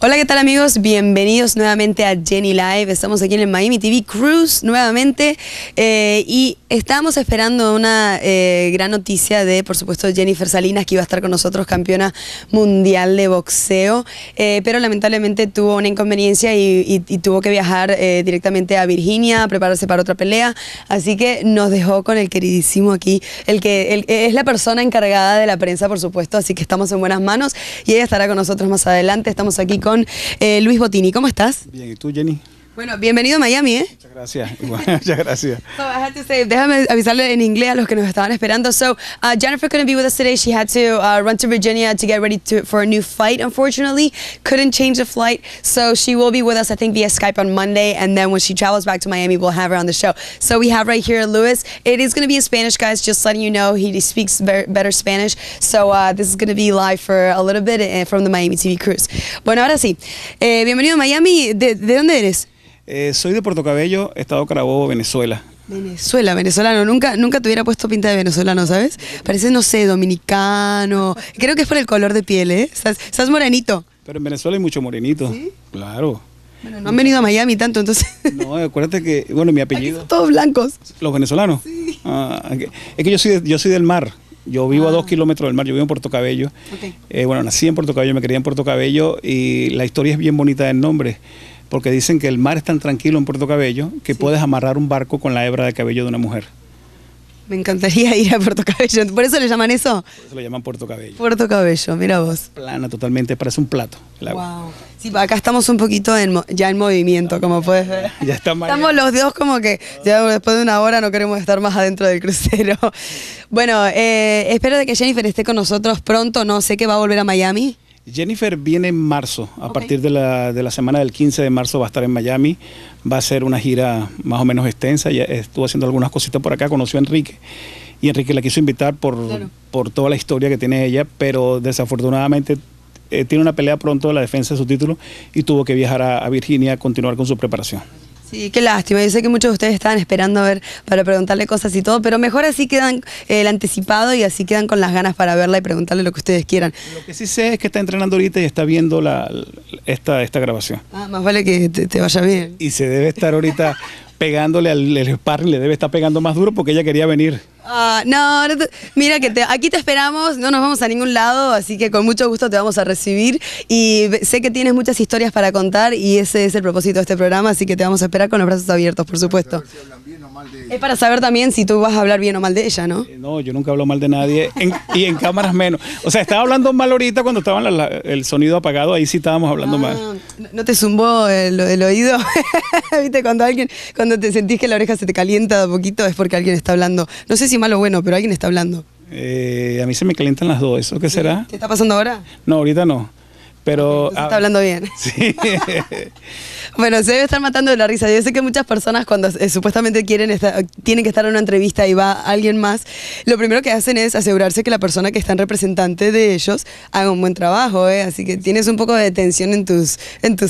Hola, ¿qué tal amigos? Bienvenidos nuevamente a Jenny Live. Estamos aquí en el Miami TV Cruise nuevamente y estábamos esperando una gran noticia de, por supuesto, Jennifer Salinas, que iba a estar con nosotros, campeona mundial de boxeo, pero lamentablemente tuvo una inconveniencia y tuvo que viajar directamente a Virginia a prepararse para otra pelea, así que nos dejó con el queridísimo aquí, es la persona encargada de la prensa, por supuesto, así que estamos en buenas manos y ella estará con nosotros más adelante. Estamos aquí con Luis Bottini. ¿Cómo estás? Bien, ¿y tú, Jenny? Bueno, bienvenido a Miami, ¿eh? Muchas gracias. Igual, muchas gracias. So, I had to say, déjame avisarle en inglés a los que nos estaban esperando. So, Jennifer couldn't be with us today. She had to run to Virginia to get ready for a new fight, unfortunately. Couldn't change the flight. So, she will be with us, I think, via Skype on Monday. And then when she travels back to Miami, we'll have her on the show. So, we have right here Luis. It is going to be in Spanish, guys. Just letting you know, he speaks better Spanish. So, this is going to be live for a little bit from the Miami TV Cruise. Bueno, ahora sí. Bienvenido a Miami. ¿De dónde eres? Soy de Puerto Cabello, Estado Carabobo, Venezuela. Venezuela, venezolano. Nunca te hubiera puesto pinta de venezolano, ¿sabes? Parece, no sé, dominicano. Creo que es por el color de piel, ¿eh? Estás morenito. Pero en Venezuela hay mucho morenito. ¿Sí? Claro. Bueno, no han venido a Miami tanto, entonces. No, acuérdate que, bueno, mi apellido... Aquí son todos blancos. ¿Los venezolanos? Sí. Ah, es que yo soy del mar. Yo vivo a 2 kilómetros del mar, yo vivo en Puerto Cabello. Okay. Bueno, nací en Puerto Cabello, me crié en Puerto Cabello y la historia es bien bonita del nombre, porque dicen que el mar es tan tranquilo en Puerto Cabello que puedes amarrar un barco con la hebra de cabello de una mujer. Me encantaría ir a Puerto Cabello. ¿Por eso le llaman eso? Por eso lo llaman Puerto Cabello. Puerto Cabello, mira vos. Plana totalmente, parece un plato el agua. Wow. Sí, acá estamos un poquito ya en movimiento, no, como puedes ver. Ya estamos los dos como que ya después de una hora no queremos estar más adentro del crucero. Bueno, espero de que Jennifer esté con nosotros pronto. No sé que va a volver a Miami. Jennifer viene en marzo, a partir de la semana del 15 de marzo va a estar en Miami, va a hacer una gira más o menos extensa, ya estuvo haciendo algunas cositas por acá, conoció a Enrique y Enrique la quiso invitar por toda la historia que tiene ella, pero desafortunadamente tiene una pelea pronto de la defensa de su título y tuvo que viajar a Virginia a continuar con su preparación. Sí, qué lástima. Yo sé que muchos de ustedes estaban esperando a ver para preguntarle cosas y todo, pero mejor así quedan el anticipado y así quedan con las ganas para verla y preguntarle lo que ustedes quieran. Lo que sí sé es que está entrenando ahorita y está viendo esta grabación. Ah, más vale que te vaya bien. Y se debe estar ahorita pegándole al sparring, le debe estar pegando más duro porque ella quería venir. No, mira que aquí te esperamos, no nos vamos a ningún lado, así que con mucho gusto te vamos a recibir y sé que tienes muchas historias para contar y ese es el propósito de este programa, así que te vamos a esperar con los brazos abiertos, por supuesto. Es para saber también si tú vas a hablar bien o mal de ella, ¿no? No, yo nunca hablo mal de nadie y en cámaras menos. O sea, estaba hablando mal ahorita cuando estaba el sonido apagado, ahí sí estábamos hablando mal. ¿No te zumbó el oído? ¿Viste? Cuando te sentís que la oreja se te calienta de poquito es porque alguien está hablando. No sé si malo o bueno, pero alguien está hablando. A mí se me calientan las dos, ¿eso qué será? ¿Te está pasando ahora? No, ahorita no. Pero... Está hablando bien. Sí. Bueno, se debe estar matando de la risa. Yo sé que muchas personas cuando supuestamente tienen que estar en una entrevista y va alguien más, lo primero que hacen es asegurarse que la persona que está en representante de ellos haga un buen trabajo, ¿eh? Así que tienes un poco de tensión en tus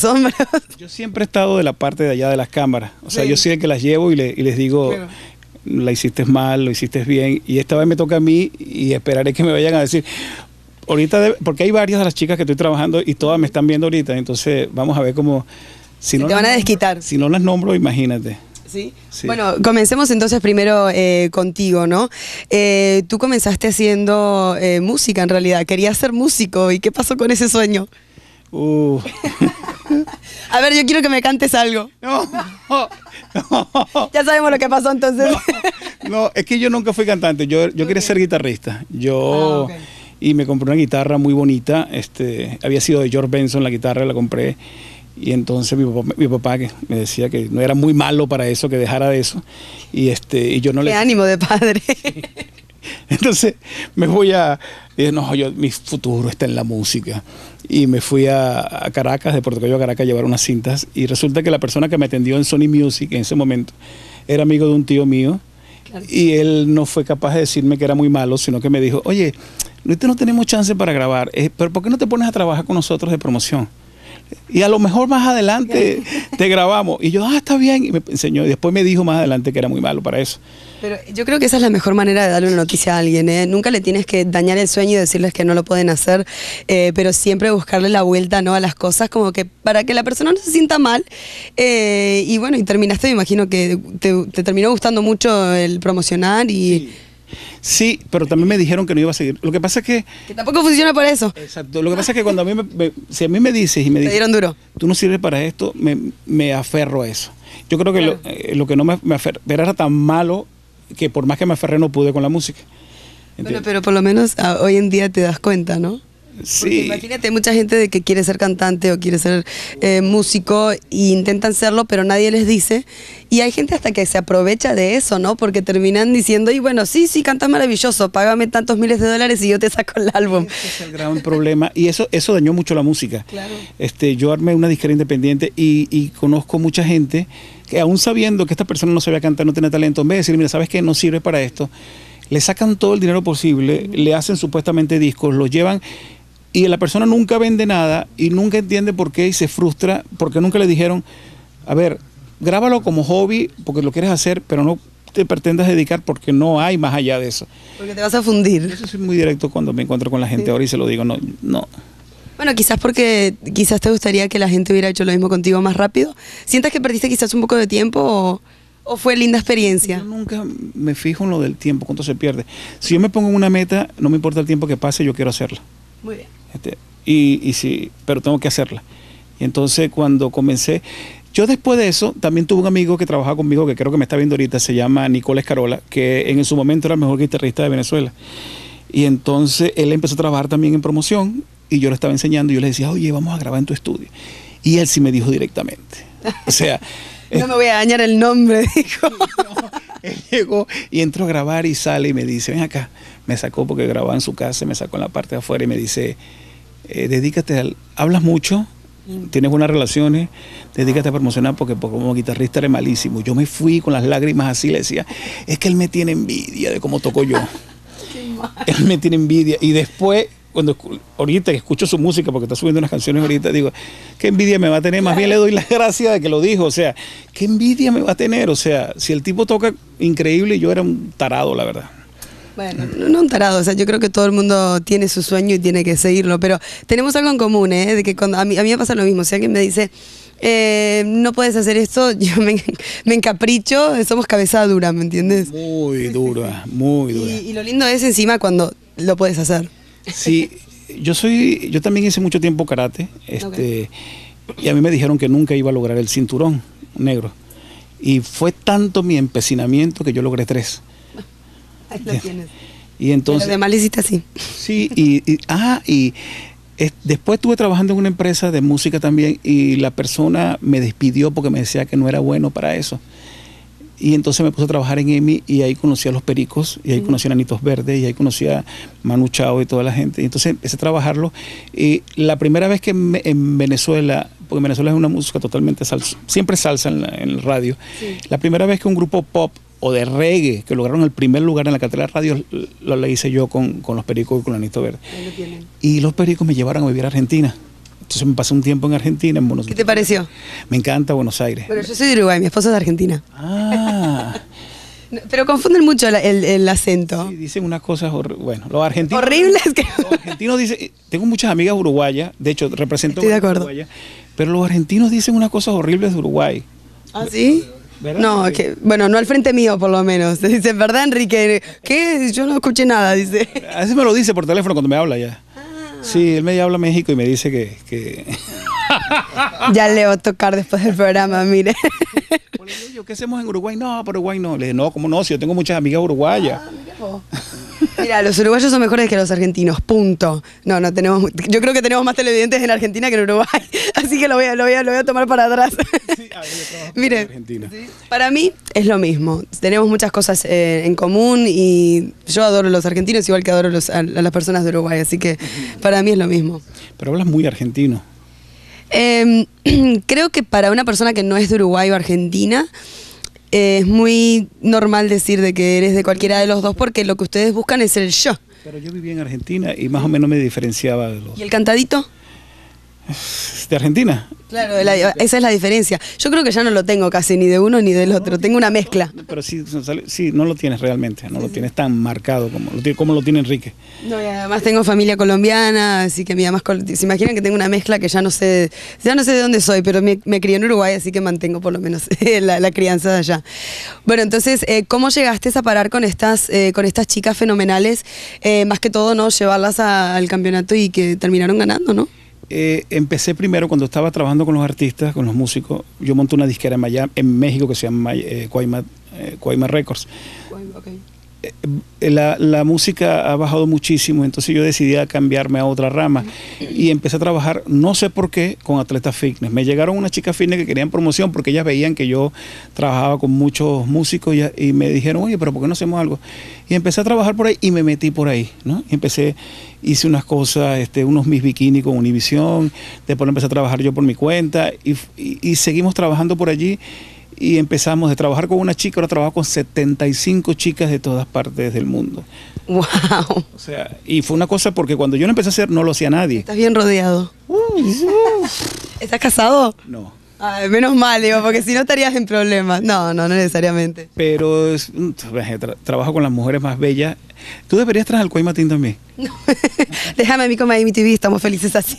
hombros. Yo siempre he estado de la parte de allá de las cámaras. O sea, yo soy el que las llevo y les digo... Pero la hiciste mal, lo hiciste bien, y esta vez me toca a mí y esperaré que me vayan a decir. Ahorita, porque hay varias de las chicas que estoy trabajando y todas me están viendo ahorita, entonces vamos a ver cómo... Si no te van a desquitar. Si no las nombro, imagínate. ¿Sí? Sí. Bueno, comencemos entonces primero contigo, ¿no? Tú comenzaste haciendo música en realidad, querías ser músico, ¿y qué pasó con ese sueño? A ver, yo quiero que me cantes algo. No. Ya sabemos lo que pasó entonces. No, es que yo nunca fui cantante. Yo quería ser guitarrista. Y me compré una guitarra muy bonita. Había sido de George Benson la guitarra, la compré. Y entonces mi papá que me decía que no era muy malo para eso, que dejara de eso. Y yo no le... Qué ánimo de padre. Entonces me voy a... Dije, no, mi futuro está en la música. Y me fui a Caracas, de Puerto Cabello a Caracas, a llevar unas cintas. Y resulta que la persona que me atendió en Sony Music en ese momento era amigo de un tío mío. Claro. Y él no fue capaz de decirme que era muy malo, sino que me dijo, oye, ahorita no tenemos chance para grabar, pero ¿por qué no te pones a trabajar con nosotros de promoción? y a lo mejor más adelante te grabamos. Y yo, ah, está bien, y me enseñó. Y después me dijo más adelante que era muy malo para eso. Pero yo creo que esa es la mejor manera de darle una noticia a alguien, ¿eh? Nunca le tienes que dañar el sueño y decirles que no lo pueden hacer, pero siempre buscarle la vuelta, ¿no?, a las cosas, como que para que la persona no se sienta mal. Y bueno, y terminaste, me imagino que te terminó gustando mucho el promocionar y... Sí, pero también me dijeron que no iba a seguir. Lo que pasa es que... Que tampoco funciona para eso. Exacto. Lo que pasa es que cuando a mí si a mí me dices y me dices... Te dieron duro. Tú no sirves para esto, me aferro a eso. Yo creo que claro, lo que no me aferré era tan malo que por más que me aferré no pude con la música. Bueno, pero por lo menos hoy en día te das cuenta, ¿no? Sí. Porque imagínate, mucha gente de que quiere ser cantante o quiere ser músico e intentan serlo, pero nadie les dice. Y hay gente hasta que se aprovecha de eso, ¿no? Porque terminan diciendo, y bueno, sí, sí, cantas maravilloso, págame tantos miles de dólares y yo te saco el álbum. Ese es el gran problema. Y eso dañó mucho la música. Claro. Yo armé una disquera independiente y conozco mucha gente que aún sabiendo que esta persona no sabía cantar, no tenía talento, en vez de decir, mira, ¿sabes qué? No sirve para esto. Le sacan todo el dinero posible, le hacen supuestamente discos, los llevan... Y la persona nunca vende nada y nunca entiende por qué y se frustra porque nunca le dijeron, a ver, grábalo como hobby porque lo quieres hacer, pero no te pretendas dedicar porque no hay más allá de eso. Porque te vas a fundir. Yo soy muy directo cuando me encuentro con la gente ahora y se lo digo, no. Bueno, quizás porque quizás te gustaría que la gente hubiera hecho lo mismo contigo más rápido. ¿Sientas que perdiste quizás un poco de tiempo o fue linda experiencia? Yo nunca me fijo en lo del tiempo, cuánto se pierde. Si yo me pongo una meta, no me importa el tiempo que pase, yo quiero hacerla. Muy bien. Y sí, pero tengo que hacerla. Y entonces cuando comencé, yo después de eso también tuve un amigo que trabajaba conmigo, que creo que me está viendo ahorita, se llama Nicolás Carola, que en su momento era el mejor guitarrista de Venezuela. Y entonces él empezó a trabajar también en promoción y yo le estaba enseñando y yo le decía, oye, vamos a grabar en tu estudio. Y él sí me dijo directamente. O sea... No me voy a dañar el nombre, dijo. No, él llegó y entró a grabar y sale y me dice, ven acá. Me sacó porque grababa en su casa, me sacó en la parte de afuera y me dice, dedícate hablas mucho, tienes buenas relaciones, dedícate a promocionar porque como guitarrista eres malísimo. Yo me fui con las lágrimas así, le decía, es que él me tiene envidia de cómo toco yo. Él me tiene envidia. Y después... ahorita que escucho su música porque está subiendo unas canciones ahorita, digo, qué envidia me va a tener, más bien le doy las gracias de que lo dijo, o sea, qué envidia me va a tener, o sea, si el tipo toca increíble, yo era un tarado, la verdad. Bueno, no un tarado, o sea, yo creo que todo el mundo tiene su sueño y tiene que seguirlo, pero tenemos algo en común, ¿eh? De que cuando, a mí me pasa lo mismo, o sea, que me dice... no puedes hacer esto, yo me encapricho, somos cabeza dura, ¿me entiendes? Muy dura, muy dura. Y lo lindo es encima cuando lo puedes hacer. Sí, yo también hice mucho tiempo karate, okay. Y a mí me dijeron que nunca iba a lograr el cinturón negro. Y fue tanto mi empecinamiento que yo logré 3. Ahí lo tienes. Y entonces... Pero de mal hiciste así. Sí, después estuve trabajando en una empresa de música también y la persona me despidió porque me decía que no era bueno para eso. Y entonces me puse a trabajar en EMI y ahí conocí a Los Pericos, y ahí conocí a Anitos Verde, y ahí conocí a Manu Chao y toda la gente. Y entonces empecé a trabajarlo. Y la primera vez que en Venezuela, porque Venezuela es una música totalmente salsa, siempre salsa en el radio, sí. La primera vez que un grupo pop o de reggae que lograron el primer lugar en la cartelera de radio, la hice yo con Los Pericos y con Anitos Verde. Lo y Los Pericos me llevaron a vivir a Argentina. Entonces me pasé un tiempo en Argentina, en Buenos Aires. ¿Qué te pareció? Me encanta Buenos Aires. Pero yo soy de Uruguay, mi esposo es de Argentina. Ah. Pero confunden mucho el acento. Sí, dicen unas cosas horribles. Bueno, los argentinos... Horribles que... Los argentinos dicen... Tengo muchas amigas uruguayas, de hecho, represento... Estoy de acuerdo. Uruguaya, pero los argentinos dicen unas cosas horribles de Uruguay. ¿Ah, sí? ¿Verdad? No, que, bueno, no al frente mío, por lo menos. Dice, ¿verdad, Enrique? ¿Qué? Yo no escuché nada, dice. A veces me lo dice por teléfono cuando me habla ya. Sí, él me habla a México y me dice que... Ya le va a tocar después del programa, mire. ¿Qué hacemos en Uruguay? No, por Uruguay no. Le dije, no, ¿cómo no? Si yo tengo muchas amigas uruguayas. Ah, mira vos. Mira, los uruguayos son mejores que los argentinos, punto. No, no tenemos... Yo creo que tenemos más televidentes en Argentina que en Uruguay. Así que lo voy a tomar para atrás. Sí, a ver, mire, Argentina. ¿Sí? Para mí es lo mismo. Tenemos muchas cosas en común y yo adoro a los argentinos igual que adoro a las personas de Uruguay. Así que para mí es lo mismo. Pero hablas muy argentino. Creo que para una persona que no es de Uruguay o Argentina... Es muy normal decir de que eres de cualquiera de los dos porque lo que ustedes buscan es el yo. Pero yo vivía en Argentina y más o menos me diferenciaba de los... ¿Y el cantadito? de Argentina. Claro, esa es la diferencia. Yo creo que ya no lo tengo casi ni de uno ni del otro, tengo una mezcla. Pero sí, sí, no lo tienes realmente, no lo tienes tan marcado como lo tiene Enrique. No, y además tengo familia colombiana, así que mi mamá se imaginan que tengo una mezcla que ya no sé de dónde soy, pero me crié en Uruguay, así que mantengo por lo menos la crianza de allá. Bueno, entonces, ¿cómo llegaste a parar con estas chicas fenomenales? Más que todo, ¿no? Llevarlas al campeonato y que terminaron ganando, ¿no? Empecé primero cuando estaba trabajando con los artistas, con los músicos. Yo monté una disquera en Miami, en México, que se llama Cuaima Records. Okay. La música ha bajado muchísimo, entonces yo decidí cambiarme a otra rama y empecé a trabajar, no sé por qué, con atletas fitness. Me llegaron unas chicas fitness que querían promoción porque ellas veían que yo trabajaba con muchos músicos y me dijeron, oye, pero ¿por qué no hacemos algo? Y empecé a trabajar por ahí y me metí por ahí, ¿no? Hice unas cosas, unos mis bikinis con Univisión, después empecé a trabajar yo por mi cuenta y seguimos trabajando por allí. Y empezamos de trabajar con una chica, ahora trabajo con 75 chicas de todas partes del mundo. ¡Wow! O sea, y fue una cosa porque cuando yo lo empecé a hacer no lo hacía nadie. Estás bien rodeado. ¿Estás casado? No. Ay, menos mal, digo, porque si no estarías en problemas. No necesariamente. Pero trabajo con las mujeres más bellas. Tú deberías traer al Cuaimatín también. Déjame a mí con Miami TV, estamos felices así.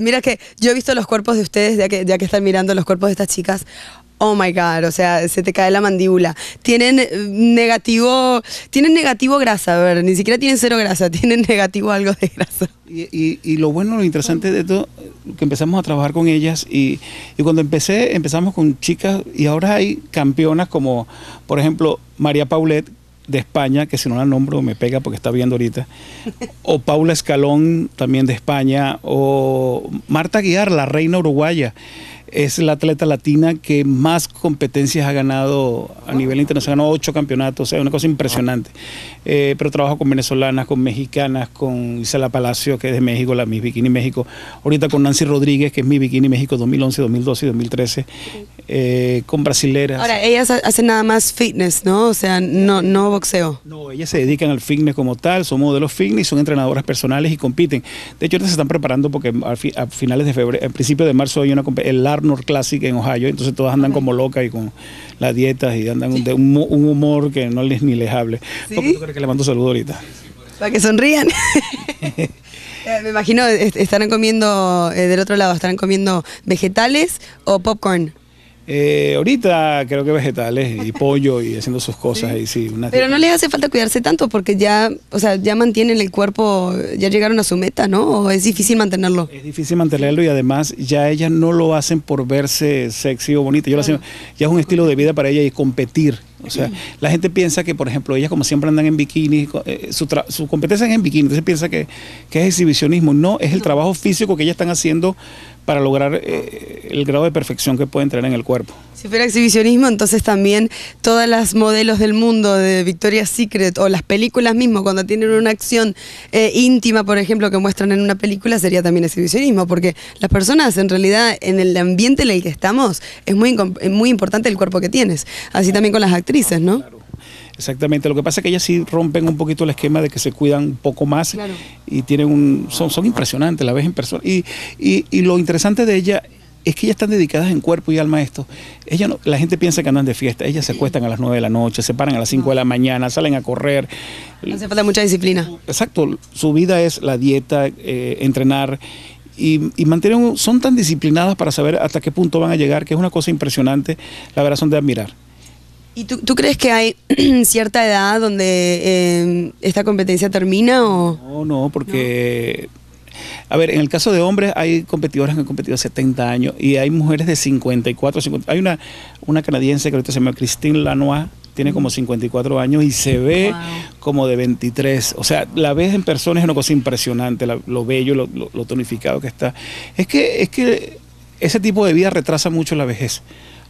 Mira que yo he visto los cuerpos de ustedes, ya que están mirando los cuerpos de estas chicas. Oh my God, o sea, se te cae la mandíbula. Tienen negativo grasa, a ver, ni siquiera tienen cero grasa, tienen negativo algo de grasa. Y lo bueno, lo interesante de todo, que empezamos a trabajar con ellas y cuando empezamos con chicas y ahora hay campeonas como, por ejemplo, María Paulet, de España, que si no la nombro me pega porque está viendo ahorita, o Paula Escalón, también de España, o Marta Aguiar, la reina uruguaya, es la atleta latina que más competencias ha ganado a nivel internacional, 8 campeonatos, o sea, una cosa impresionante. Pero trabajo con venezolanas, con mexicanas, con Isela Palacio, que es de México, la Miss Bikini México, ahorita con Nancy Rodríguez, que es Miss Bikini México 2011, 2012 y 2013, con brasileras. Ahora, ellas hacen nada más fitness, ¿no? O sea, no boxeo. No, ellas se dedican al fitness como tal, son modelos fitness, son entrenadoras personales y compiten. De hecho, ahorita se están preparando porque a finales de febrero, a principios de marzo hay una competencia, North Classic en Ohio, entonces todas andan como locas y con las dietas y andan de un humor que no les ni les hable. ¿Sí? ¿Por qué tú crees que le mando saludos ahorita? Para que sonrían. Me imagino, estarán comiendo, del otro lado, ¿estarán comiendo vegetales o popcorn? Ahorita creo que vegetales y pollo y haciendo sus cosas. Sí. Pero no les hace falta cuidarse tanto porque ya, o sea, ya mantienen el cuerpo, ya llegaron a su meta, ¿no? ¿O es difícil mantenerlo? Es difícil mantenerlo y además ya ellas no lo hacen por verse sexy o bonita. Yo lo hacen, ya es un estilo de vida para ellas y competir. O sea, la gente piensa que, por ejemplo, ellas como siempre andan en bikini, su competencia es en bikini, entonces piensa que es exhibicionismo. No, es el trabajo físico que ellas están haciendo para lograr el grado de perfección que pueden tener en el cuerpo. Si fuera exhibicionismo, entonces también todas las modelos del mundo de Victoria's Secret o las películas mismo, cuando tienen una acción íntima, por ejemplo, que muestran en una película, sería también exhibicionismo, porque las personas en realidad en el ambiente en el que estamos es muy importante el cuerpo que tienes. Así también con las actrices, ¿no? Claro. Exactamente, lo que pasa es que ellas sí rompen un poquito el esquema de que se cuidan un poco más. Claro. Y tienen son impresionantes, la ves en persona. Y lo interesante de ellas es que ellas están dedicadas en cuerpo y alma a esto. La gente piensa que andan de fiesta, ellas se acuestan a las 9 de la noche, se paran a las 5 de la mañana, salen a correr. Hace falta mucha disciplina. Exacto, su vida es la dieta, entrenar. Y mantienen, son tan disciplinadas para saber hasta qué punto van a llegar, que es una cosa impresionante, la verdad son de admirar. ¿Y tú crees que hay cierta edad donde esta competencia termina o...? No, porque... No. A ver, en el caso de hombres hay competidoras que han competido 70 años y hay mujeres de 54, 50... Hay una canadiense que ahorita se llama Christine Lanois, tiene como 54 años y se ve como de 23. O sea, la ves en persona, es una cosa impresionante, lo bello, lo tonificado que está. Es que ese tipo de vida retrasa mucho la vejez.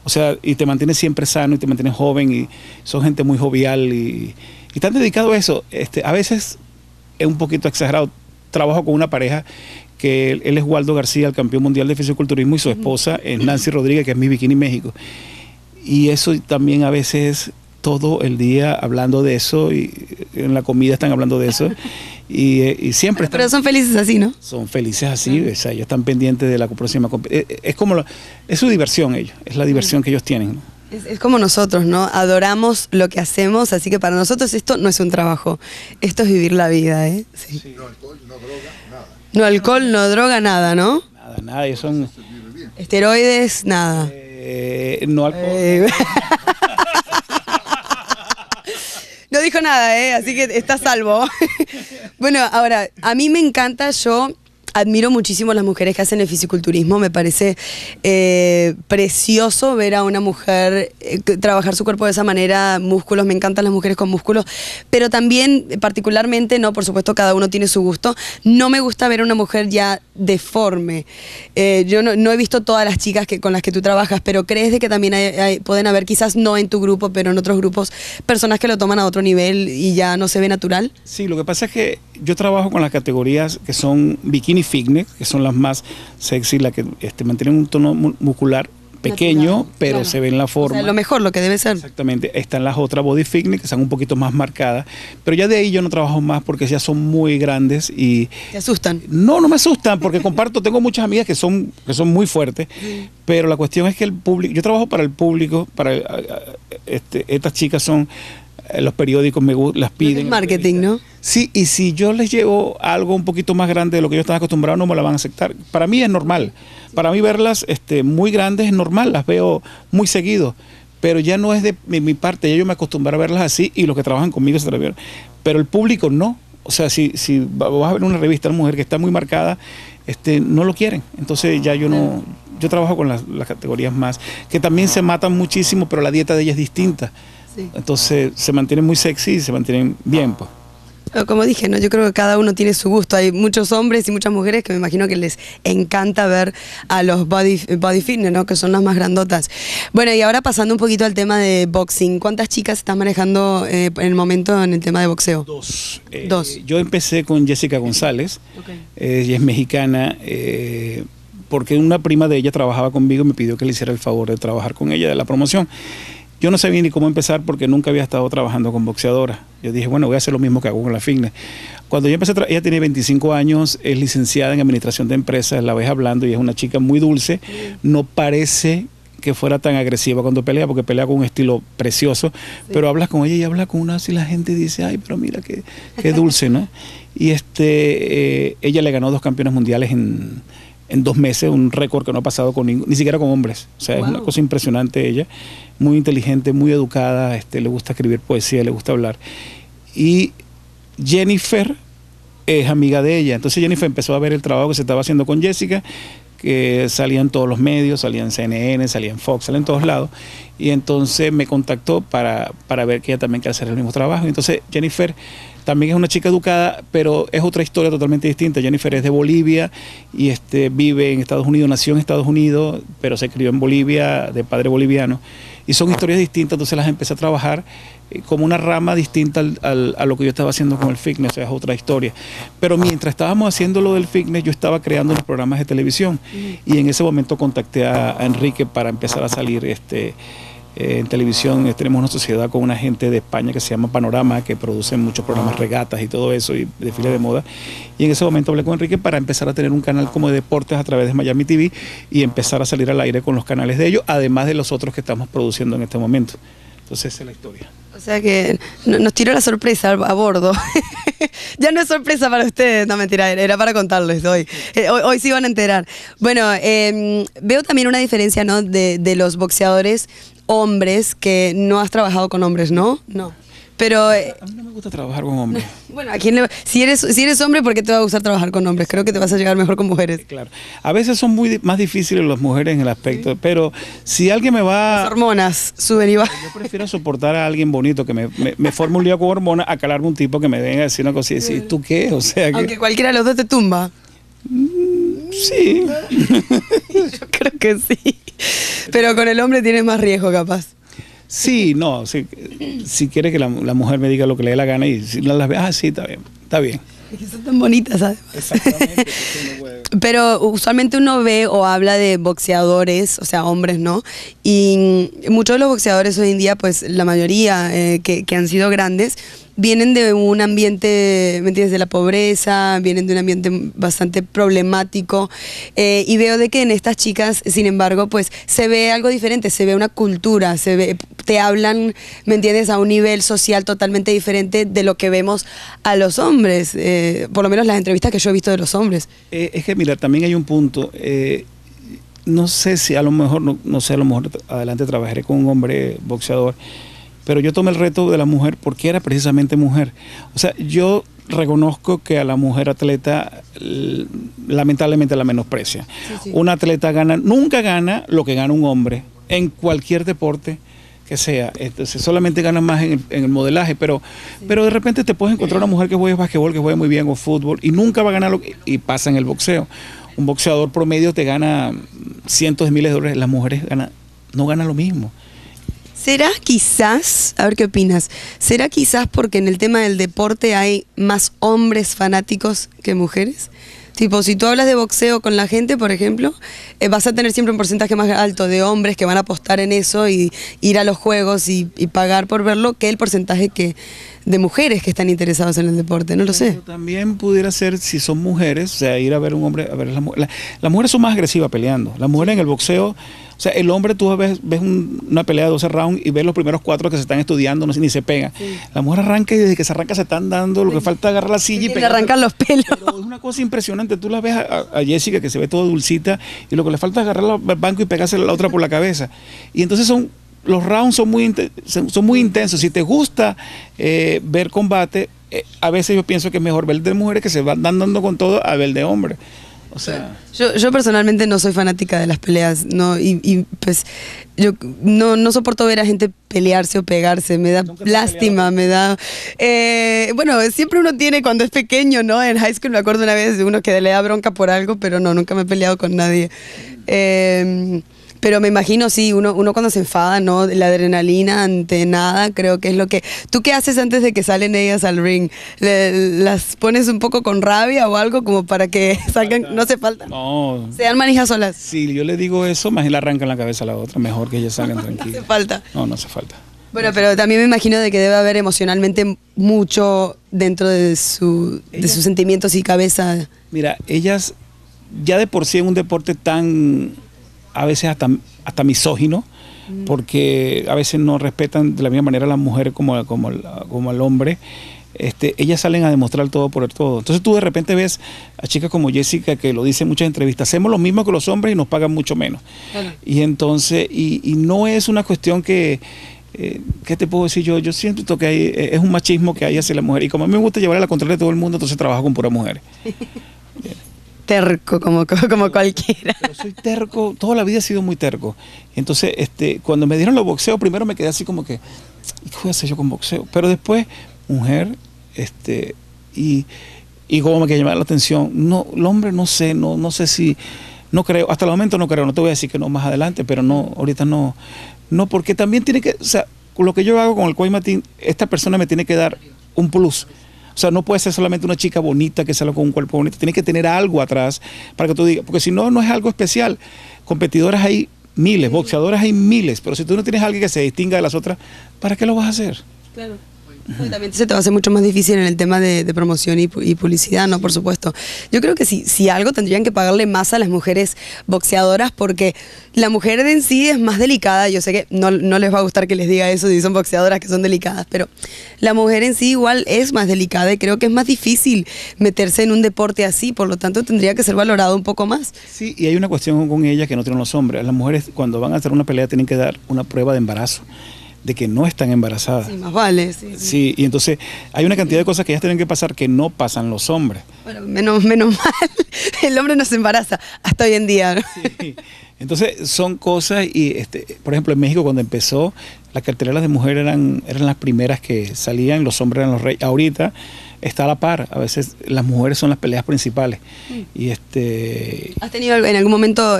O sea, y te mantienes siempre sano y te mantienes joven y son gente muy jovial y tan dedicado a eso. A veces es un poquito exagerado. Trabajo con una pareja que él es Waldo García, el campeón mundial de fisiculturismo, y su esposa es Nancy Rodríguez, que es Miss Bikini México. Y eso también a veces todo el día hablando de eso y en la comida están hablando de eso. Y siempre están... Pero son felices así, ¿no? Son felices así, o sea, ellos están pendientes de la próxima competencia. Es como... es su diversión ellos, es la diversión que ellos tienen, ¿no? Es como nosotros, ¿no? Adoramos lo que hacemos, así que para nosotros esto no es un trabajo, esto es vivir la vida, ¿eh? Sí. Sí, no alcohol, no droga, nada. No alcohol, no droga, nada, ¿no? Nada, nada, ellos son... Esteroides, nada. No alcohol. No dijo nada, ¿eh? Así que está salvo. Bueno, ahora, a mí me encanta, yo... admiro muchísimo a las mujeres que hacen el fisiculturismo. Me parece precioso ver a una mujer trabajar su cuerpo de esa manera, músculos. Me encantan las mujeres con músculos. Pero también, particularmente, no, por supuesto, cada uno tiene su gusto. No me gusta ver a una mujer ya deforme. Yo no he visto todas las chicas con las que tú trabajas, pero crees de que también pueden haber, quizás no en tu grupo, pero en otros grupos, personas que lo toman a otro nivel y ya no se ve natural. Sí, lo que pasa es que yo trabajo con las categorías que son bikini fitness, que son las más sexy, las que mantienen un tono muscular pequeño, natural, pero claro, se ven la forma. O sea, lo mejor, lo que debe ser. Exactamente. Están las otras body fitness, que son un poquito más marcadas, pero ya de ahí yo no trabajo más porque ya son muy grandes y... ¿Te asustan? No, no me asustan porque comparto, tengo muchas amigas que son muy fuertes, pero la cuestión es que el público, yo trabajo para el público, estas chicas son... los periódicos las piden. Es marketing, ¿no? Sí, y si yo les llevo algo un poquito más grande de lo que yo estaba acostumbrado, no me la van a aceptar. Para mí es normal. Para mí verlas muy grandes es normal, las veo muy seguido. Pero ya no es de mi parte, ya yo me acostumbré a verlas así y los que trabajan conmigo se atrevieron. Pero el público no. O sea, si vas a ver una revista de una mujer que está muy marcada, no lo quieren. Entonces ya yo no... Yo trabajo con las categorías más, que también se matan muchísimo, pero la dieta de ellas es distinta. Sí. Entonces se mantienen muy sexy y se mantienen bien, pues. Como dije, ¿no? Yo creo que cada uno tiene su gusto. Hay muchos hombres y muchas mujeres que me imagino que les encanta ver a los body fitness, ¿no? Que son las más grandotas. Bueno, y ahora pasando un poquito al tema de boxing. ¿Cuántas chicas estás manejando en el momento en el tema de boxeo? Dos. Dos. Yo empecé con Jessica González. Okay. Ella es mexicana. Porque una prima de ella trabajaba conmigo y me pidió que le hiciera el favor de trabajar con ella de la promoción. Yo no sabía ni cómo empezar porque nunca había estado trabajando con boxeadoras. Yo dije, bueno, voy a hacer lo mismo que hago con la fitness. Cuando yo empecé, ella tenía 25 años, es licenciada en administración de empresas, la ves hablando y es una chica muy dulce. No parece que fuera tan agresiva cuando pelea, porque pelea con un estilo precioso, sí, pero hablas con ella y habla con una, así la gente dice, ay, pero mira qué dulce, ¿no? Y ella le ganó 2 campeonas mundiales en 2 meses, un récord que no ha pasado con ni siquiera con hombres. O sea, wow, es una cosa impresionante ella, muy inteligente, muy educada, le gusta escribir poesía, le gusta hablar. Y Jennifer es amiga de ella. Entonces Jennifer empezó a ver el trabajo que se estaba haciendo con Jessica, que salían todos los medios, salían CNN, salían Fox, salían todos lados. Y entonces me contactó para ver que ella también quiere hacer el mismo trabajo. Entonces Jennifer también es una chica educada, pero es otra historia totalmente distinta. Jennifer es de Bolivia y vive en Estados Unidos, nació en Estados Unidos, pero se crió en Bolivia, de padre boliviano. Y son historias distintas, entonces las empecé a trabajar como una rama distinta a lo que yo estaba haciendo con el fitness, o sea, es otra historia. Pero mientras estábamos haciendo lo del fitness, yo estaba creando los programas de televisión y en ese momento contacté a Enrique para empezar a salir en televisión. Tenemos una sociedad con una gente de España que se llama Panorama, que produce muchos programas, regatas y todo eso, y desfiles de moda. Y en ese momento hablé con Enrique para empezar a tener un canal como de deportes a través de Miami TV y empezar a salir al aire con los canales de ellos, además de los otros que estamos produciendo en este momento. Entonces esa es la historia. O sea que nos tiró la sorpresa a bordo. Ya no es sorpresa para ustedes, no, mentira, era para contarles hoy. Hoy sí van a enterar. Bueno, veo también una diferencia, ¿no? de los boxeadores hombres, que no has trabajado con hombres, ¿no? No. Pero... a mí no me gusta trabajar con hombres. Bueno, ¿a quién le va? Si eres hombre, ¿por qué te va a gustar trabajar con hombres? Creo que te vas a llegar mejor con mujeres. Claro. A veces son más difíciles las mujeres en el aspecto, sí, pero si alguien me va... Las hormonas suben y bajan. Yo prefiero soportar a alguien bonito que me forme un lío con hormonas a calarme un tipo que me venga a decir una cosa y decir, ¿tú qué? O sea, que... Aunque cualquiera de los dos te tumba. Sí. Yo creo que sí. Pero con el hombre tienes más riesgo, capaz. Sí, no, si quiere que la mujer me diga lo que le dé la gana y si no las ve, ah, sí, está bien, está bien. Son tan bonitas, ¿sabes? Exactamente. Pero usualmente uno ve o habla de boxeadores, o sea, hombres, ¿no? Y muchos de los boxeadores hoy en día, pues la mayoría que han sido grandes, vienen de un ambiente, ¿me entiendes?, de la pobreza, vienen de un ambiente bastante problemático, y veo de que en estas chicas, sin embargo, pues se ve algo diferente, se ve una cultura, se ve, te hablan, ¿me entiendes?, a un nivel social totalmente diferente de lo que vemos a los hombres, por lo menos las entrevistas que yo he visto de los hombres. Es que, mira, también hay un punto, no sé si a lo mejor, no sé, a lo mejor adelante trabajaré con un hombre boxeador, pero yo tomé el reto de la mujer porque era precisamente mujer. O sea, yo reconozco que a la mujer atleta lamentablemente la menosprecia. Sí, sí. Un atleta gana, nunca gana lo que gana un hombre, en cualquier deporte que sea. Entonces solamente ganan más en el modelaje, pero, sí, pero de repente te puedes encontrar una mujer que juega basquetbol, que juega muy bien, o fútbol, y nunca va a ganar lo que... Y pasa en el boxeo. Un boxeador promedio te gana cientos de miles de dólares, las mujeres no ganan lo mismo. ¿Será quizás, a ver qué opinas, será quizás porque en el tema del deporte hay más hombres fanáticos que mujeres? Tipo, si tú hablas de boxeo con la gente, por ejemplo, vas a tener siempre un porcentaje más alto de hombres que van a apostar en eso y ir a los juegos y pagar por verlo, que el porcentaje de mujeres que están interesadas en el deporte, no lo sé. Pero también pudiera ser, si son mujeres, o sea, ir a ver un hombre, a ver las mujeres. Las mujeres son más agresivas peleando. Las mujeres en el boxeo... O sea, el hombre, tú ves una pelea de 12 rounds y ves los primeros 4 que se están estudiando, no sé, ni se pegan. Sí. La mujer arranca y desde que se arranca se están dando, lo que falta es agarrar la silla y pegar. Le arrancan los pelos. Pero es una cosa impresionante. Tú la ves a Jessica, que se ve toda dulcita, y lo que le falta es agarrar el banco y pegarse la otra por la cabeza. Y entonces los rounds son muy intensos. Si te gusta ver combate, a veces yo pienso que es mejor ver de mujeres que se van dando con todo a ver de hombres. O sea, yo personalmente no soy fanática de las peleas, no, y pues yo no soporto ver a gente pelearse o pegarse, me da lástima, me da... bueno, siempre uno tiene cuando es pequeño, ¿no? En high school me acuerdo una vez de uno que le da bronca por algo, pero no, nunca me he peleado con nadie. Pero me imagino, sí, uno cuando se enfada, ¿no? La adrenalina ante nada, creo que es lo que... ¿Tú qué haces antes de que salen ellas al ring? ¿Las pones un poco con rabia o algo como para que salgan, no se faltan? No. ¿Sean manijas solas? Sí, yo le digo eso, más le arrancan la cabeza a la otra, mejor que ellas salgan tranquilas. No hace falta. No, no hace falta. Bueno, pero también me imagino de que debe haber emocionalmente mucho dentro de sus sentimientos y cabeza. Mira, ellas ya de por sí en un deporte tan... a veces hasta misógino, porque a veces no respetan de la misma manera a la mujer como al hombre. Ellas salen a demostrar todo por el todo. Entonces tú de repente ves a chicas como Jessica, que lo dice en muchas entrevistas, hacemos lo mismo que los hombres y nos pagan mucho menos. Claro. Y entonces, y no es una cuestión que... ¿qué te puedo decir yo? Yo siento que es un machismo que hay hacia la mujer. Y como a mí me gusta llevar a la contraria de todo el mundo, entonces trabajo con puras mujeres. Terco, como cualquiera. Pero soy terco, toda la vida he sido muy terco. Entonces, cuando me dieron los boxeos, primero me quedé así como que, ¿qué voy a hacer yo con boxeo? Pero después, mujer, y como me quedé llamando la atención, no, el hombre no sé si, no creo, hasta el momento no creo, no te voy a decir que no más adelante, pero no, ahorita no, porque también tiene que, o sea, lo que yo hago con el Cuaimatín, esta persona me tiene que dar un plus. O sea, no puede ser solamente una chica bonita que sale con un cuerpo bonito. Tiene que tener algo atrás para que tú digas. Porque si no, no es algo especial. Competidoras hay miles, boxeadoras hay miles. Pero si tú no tienes a alguien que se distinga de las otras, ¿para qué lo vas a hacer? Claro. Y también se te va a hacer mucho más difícil en el tema de promoción y publicidad, ¿no? Por supuesto. Yo creo que si algo tendrían que pagarle más a las mujeres boxeadoras, porque la mujer en sí es más delicada. Yo sé que no les va a gustar que les diga eso si son boxeadoras que son delicadas, pero la mujer en sí igual es más delicada y creo que es más difícil meterse en un deporte así, por lo tanto tendría que ser valorado un poco más. Sí, y hay una cuestión con ellas que no tienen los hombres. Las mujeres cuando van a hacer una pelea tienen que dar una prueba de embarazo, de que no están embarazadas. Sí, más vale. Sí, y entonces hay una cantidad de cosas que ellas tienen que pasar que no pasan los hombres. Bueno, menos mal, el hombre no se embaraza hasta hoy en día, ¿no? Sí. Entonces son cosas y, por ejemplo, en México cuando empezó, las carteleras de mujeres eran las primeras que salían, los hombres eran los reyes. Ahorita está a la par, a veces las mujeres son las peleas principales. Y ¿has tenido en algún momento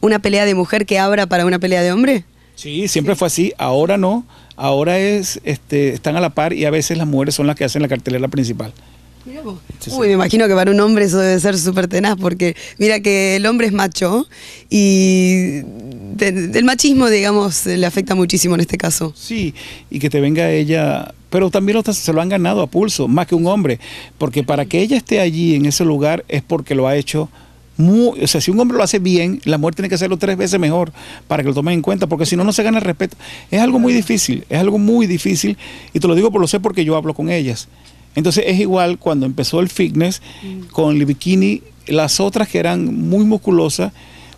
una pelea de mujer que abra para una pelea de hombre? Sí, siempre fue así, ahora no, ahora es, están a la par y a veces las mujeres son las que hacen la cartelera principal. Mira vos. Sí, uy, sí. Me imagino que para un hombre eso debe ser súper tenaz, porque mira que el hombre es macho y el machismo, digamos, le afecta muchísimo en este caso. Sí, y que te venga ella pero también se lo han ganado a pulso, más que un hombre, porque para que ella esté allí en ese lugar es porque lo ha hecho muy, o sea, si un hombre lo hace bien, la mujer tiene que hacerlo 3 veces mejor para que lo tomen en cuenta, porque si no, no se gana el respeto. Es algo muy difícil, es algo muy difícil, y te lo digo por lo sé porque yo hablo con ellas. Entonces es igual cuando empezó el fitness con el bikini, las otras que eran muy musculosas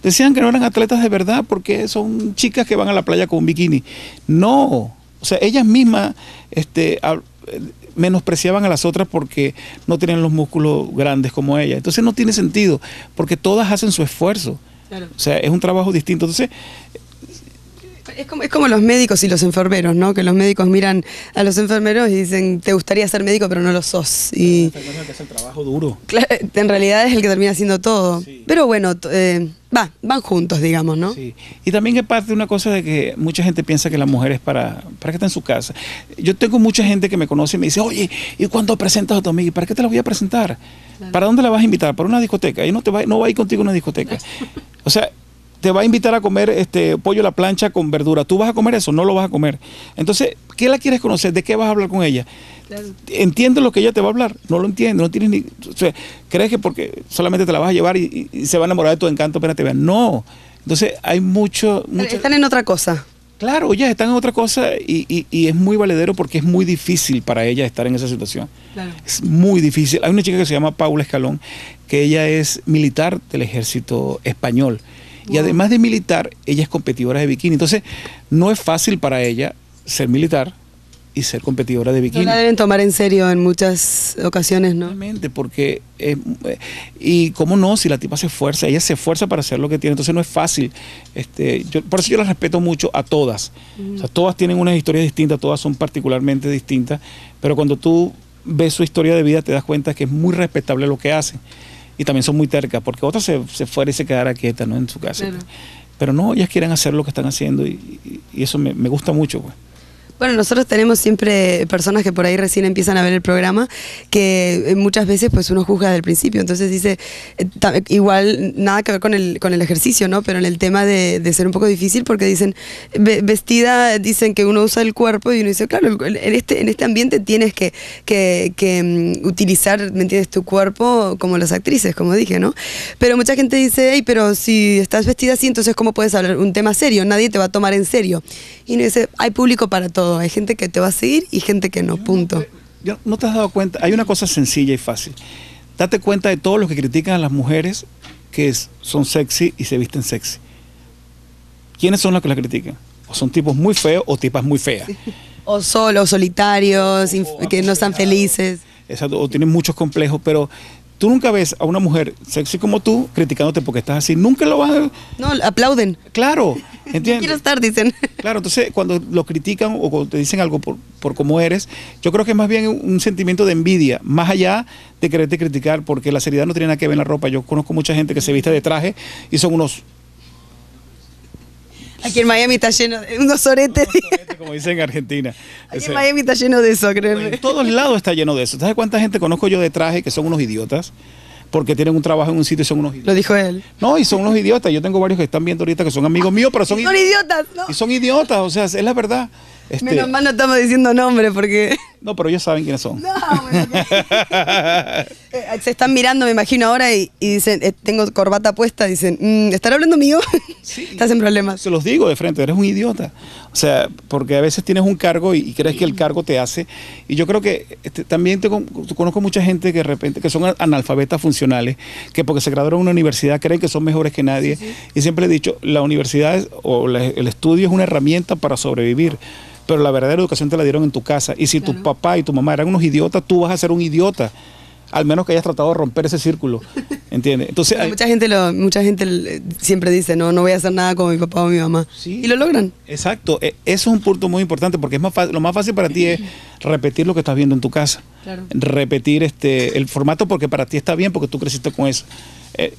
decían que no eran atletas de verdad porque son chicas que van a la playa con un bikini. No, o sea, ellas mismas menospreciaban a las otras porque no tienen los músculos grandes como ellas. Entonces no tiene sentido porque todas hacen su esfuerzo. Claro. O sea, es un trabajo distinto. Entonces... Es como los médicos y los enfermeros, ¿no? Que los médicos miran a los enfermeros y dicen, te gustaría ser médico, pero no lo sos. Y... el enfermero es el que hace el trabajo duro. Claro, en realidad es el que termina haciendo todo. Sí. Pero bueno, van juntos, digamos, ¿no? Sí. Y también es parte de una cosa de que mucha gente piensa que la mujer es para que esté en su casa. Yo tengo mucha gente que me conoce y me dice, oye, ¿y cuándo presentas a tu amiga? ¿Para qué te la voy a presentar? Claro. ¿Para dónde la vas a invitar? ¿Para una discoteca? Y no va a ir contigo a una discoteca. O sea... te va a invitar a comer pollo a la plancha con verdura. ¿Tú vas a comer eso? No lo vas a comer. Entonces, ¿qué la quieres conocer? ¿De qué vas a hablar con ella? Claro. ¿Entiendes lo que ella te va a hablar? No lo entiendes, no tienes ni... O sea, ¿crees que porque solamente te la vas a llevar y se va a enamorar de tu encanto apenas te vean? No. Entonces, hay mucho... Están en otra cosa. Claro, ellas están en otra cosa y es muy valedero porque es muy difícil para ellas estar en esa situación. Claro. Es muy difícil. Hay una chica que se llama Paula Escalón, que ella es militar del ejército español. Y además de militar, ella es competidora de bikini. Entonces, no es fácil para ella ser militar y ser competidora de bikini. No la deben tomar en serio en muchas ocasiones, ¿no? Realmente, porque... y cómo no, si la tipa se esfuerza, ella se esfuerza para hacer lo que tiene. Entonces no es fácil. Por eso yo las respeto mucho a todas. O sea, todas tienen unas historias distintas, todas son particularmente distintas. Pero cuando tú ves su historia de vida, te das cuenta que es muy respetable lo que hacen. Y también son muy tercas, porque otras se fuera y se quedara quieta, ¿no? En su casa. Claro. Pero no, ellas quieren hacer lo que están haciendo y eso me gusta mucho, pues. Bueno, nosotros tenemos siempre personas que por ahí recién empiezan a ver el programa, que muchas veces pues uno juzga desde el principio, entonces dice, igual nada que ver con el ejercicio, ¿no? Pero en el tema de ser un poco difícil, porque dicen, vestida, dicen que uno usa el cuerpo y uno dice, claro, en este ambiente tienes que utilizar, ¿me entiendes?, tu cuerpo como las actrices, como dije, ¿no? Pero mucha gente dice, hey, pero si estás vestida así, entonces ¿cómo puedes hablar un tema serio? Nadie te va a tomar en serio. Y uno dice, hay público para todo. Hay gente que te va a seguir y gente que no, punto. ¿No te has dado cuenta? Hay una cosa sencilla y fácil. Date cuenta de todos los que critican a las mujeres que son sexy y se visten sexy. ¿Quiénes son los que las critican? O son tipos muy feos o tipas muy feas. Sí. O solos, solitarios, que no están felices. Exacto, o tienen muchos complejos, pero... tú nunca ves a una mujer sexy como tú criticándote porque estás así. Nunca lo vas a... No, aplauden. Claro, ¿entiendes? Quiero estar, dicen. Claro, entonces cuando lo critican o cuando te dicen algo por cómo eres, yo creo que es más bien un sentimiento de envidia, más allá de quererte criticar, porque la seriedad no tiene nada que ver en la ropa. Yo conozco mucha gente que se viste de traje y son unos... Aquí en Miami está lleno de unos oretes. Unos oretes, como dicen en Argentina. Aquí en Miami está lleno de eso, créeme. En todos lados está lleno de eso. ¿Sabes cuánta gente conozco yo de traje que son unos idiotas? Porque tienen un trabajo en un sitio y son unos idiotas. Lo dijo él. No, y son unos idiotas. Yo tengo varios que están viendo ahorita que son amigos míos, pero son... Son idiotas, ¿no? Y son idiotas, o sea, es la verdad. Menos mal no estamos diciendo nombres porque... No, pero ellos saben quiénes son. No, bueno, se están mirando, me imagino, ahora y dicen, tengo corbata puesta, dicen, ¿estará hablando mío? Sí. Estás en problemas. Se los digo de frente, eres un idiota. O sea, porque a veces tienes un cargo y crees que el cargo te hace. Y yo creo que también conozco mucha gente que de repente, que son analfabetas funcionales, que porque se graduaron en una universidad creen que son mejores que nadie. Sí, sí. Y siempre he dicho, la universidad el estudio es una herramienta para sobrevivir. Pero la verdadera educación te la dieron en tu casa. Y si tu papá y tu mamá eran unos idiotas, tú vas a ser un idiota. Al menos que hayas tratado de romper ese círculo. ¿Entiendes? Entonces, mucha gente siempre dice, no voy a hacer nada como mi papá o mi mamá. Sí, y lo logran. Exacto. Eso es un punto muy importante porque lo más fácil para ti es repetir lo que estás viendo en tu casa. Claro. Repetir el formato porque para ti está bien, porque tú creciste con eso.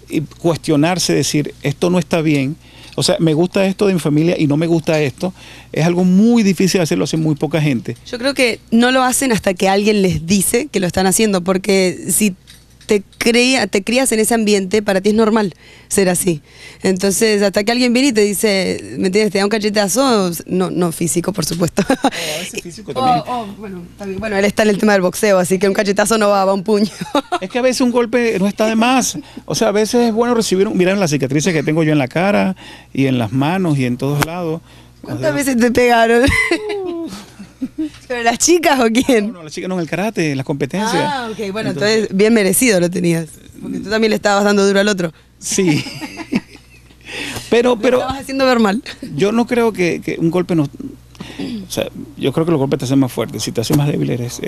Y cuestionarse, decir, esto no está bien. O sea, me gusta esto de mi familia y no me gusta esto. Es algo muy difícil hacerlo, hace muy poca gente. Yo creo que no lo hacen hasta que alguien les dice que lo están haciendo, porque si te crías en ese ambiente, para ti es normal ser así. Entonces, hasta que alguien viene y te dice, ¿me entiendes? Te da un cachetazo, no físico, por supuesto. Ese físico también. Bueno, él está en el tema del boxeo, así que un cachetazo no va, va un puño. Es que a veces un golpe no está de más. O sea, a veces es bueno recibir, miren las cicatrices que tengo yo en la cara y en las manos y en todos lados. ¿Cuántas veces te pegaron? ¿Pero las chicas o quién? No, las chicas no, en el karate, en las competencias. Ah, ok, bueno, entonces bien merecido lo tenías. Porque tú también le estabas dando duro al otro. Sí. Pero... lo estabas haciendo ver mal. Yo no creo que un golpe nos... O sea, yo creo que los golpes te hacen más fuerte. Si te hacen más débil eres...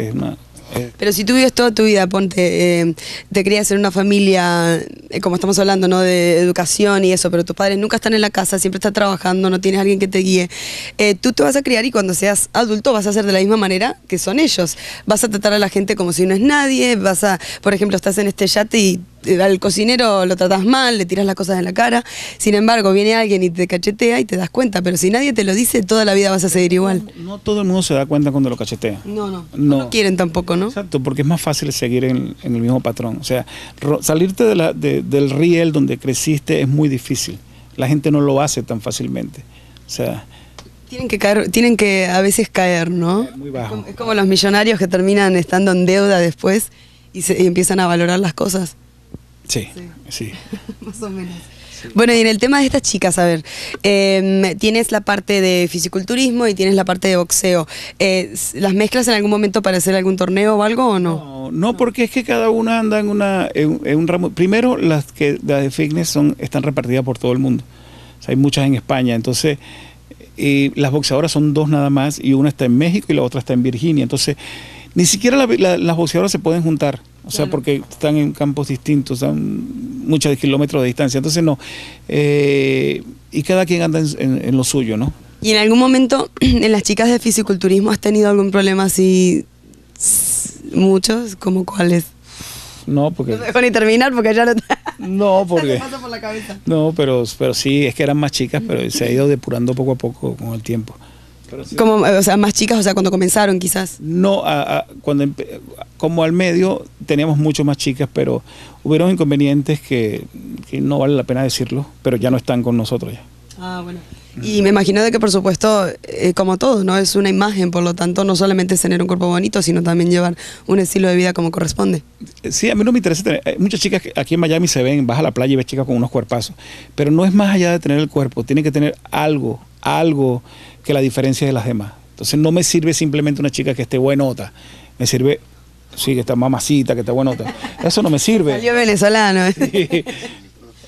Pero si tú vives toda tu vida, ponte, te crías en una familia, como estamos hablando, ¿no? De educación y eso, pero tus padres nunca están en la casa, siempre estás trabajando, no tienes alguien que te guíe. Tú te vas a criar y cuando seas adulto vas a hacer de la misma manera que son ellos. Vas a tratar a la gente como si no es nadie, vas a, por ejemplo, estás en este yate y al cocinero lo tratas mal, le tiras las cosas en la cara. Sin embargo, viene alguien y te cachetea y te das cuenta, pero si nadie te lo dice, toda la vida vas a seguir igual. No todo el mundo se da cuenta cuando lo cachetea. No quieren tampoco, ¿no? Exacto, porque es más fácil seguir en el mismo patrón. O sea, salirte de del riel donde creciste es muy difícil. La gente no lo hace tan fácilmente. O sea... tienen que a veces caer, ¿no? Muy bajo. Es como los millonarios que terminan estando en deuda después y empiezan a valorar las cosas. Sí. Más o menos. Sí. Bueno, y en el tema de estas chicas, a ver, tienes la parte de fisiculturismo y tienes la parte de boxeo. ¿Las mezclas en algún momento para hacer algún torneo o algo o no? No, porque es que cada una anda en un ramo. Primero, las de fitness están repartidas por todo el mundo. O sea, hay muchas en España, entonces... Y las boxeadoras son dos nada más, y una está en México y la otra está en Virginia. Entonces, ni siquiera las boxeadoras se pueden juntar, o sea, porque están en campos distintos, están muchos kilómetros de distancia. Entonces, no. Y cada quien anda en lo suyo, ¿no? ¿Y en algún momento, en las chicas de fisiculturismo, has tenido algún problema así? ¿Muchos? ¿Cómo cuáles? No, porque... No dejo ni terminar porque ya no... No, porque... Te pasa por la cabeza. No, pero sí, es que eran más chicas, pero se ha ido depurando poco a poco con el tiempo. Pero sí. Como, o sea, más chicas, o sea, cuando comenzaron quizás. No, como al medio teníamos mucho más chicas, pero hubieron inconvenientes que no vale la pena decirlo, pero ya no están con nosotros ya. Ah, bueno. Y me imagino de que, por supuesto, como todos, ¿no? Es una imagen, por lo tanto, no solamente es tener un cuerpo bonito, sino también llevar un estilo de vida como corresponde. Sí, a mí no me interesa tener... Muchas chicas aquí en Miami se ven, vas a la playa y ves chicas con unos cuerpazos, pero no es más allá de tener el cuerpo, tiene que tener algo que la diferencia de las demás. Entonces no me sirve simplemente una chica que esté buenota, me sirve... Sí, que está mamacita, que está buenota. Eso no me sirve. Salió venezolano, ¿eh? Sí.